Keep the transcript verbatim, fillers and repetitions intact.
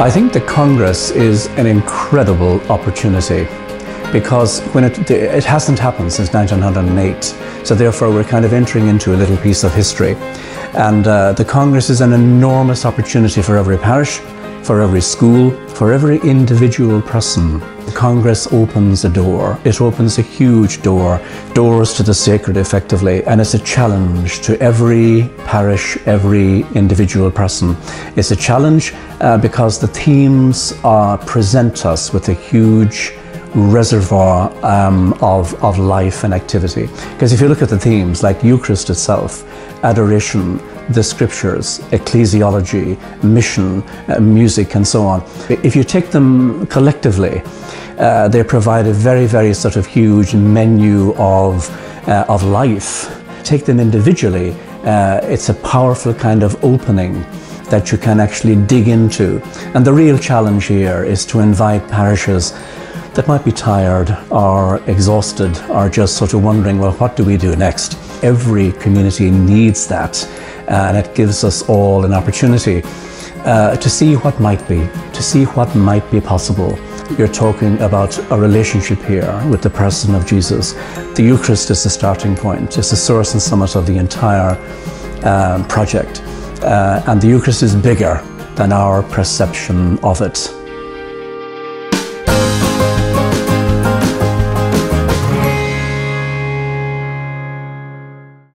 I think the Congress is an incredible opportunity, because when it, it hasn't happened since nineteen oh eight, so therefore we're kind of entering into a little piece of history. And uh, the Congress is an enormous opportunity for every parish, for every school, for every individual person. The Congress opens a door. It opens a huge door, doors to the sacred effectively, and it's a challenge to every parish, every individual person. It's a challenge uh, because the themes uh, present us with a huge reservoir um, of, of life and activity. Because if you look at the themes like Eucharist itself, adoration, the scriptures, ecclesiology, mission, uh, music and so on, if you take them collectively, uh, they provide a very, very sort of huge menu of, uh, of life. Take them individually, uh, it's a powerful kind of opening that you can actually dig into. And the real challenge here is to invite parishes that might be tired or exhausted or just sort of wondering, well, what do we do next? Every community needs that, and it gives us all an opportunity uh, to see what might be, to see what might be possible. You're talking about a relationship here with the person of Jesus. The Eucharist is the starting point. It's the source and summit of the entire um, project. Uh, and the Eucharist is bigger than our perception of it.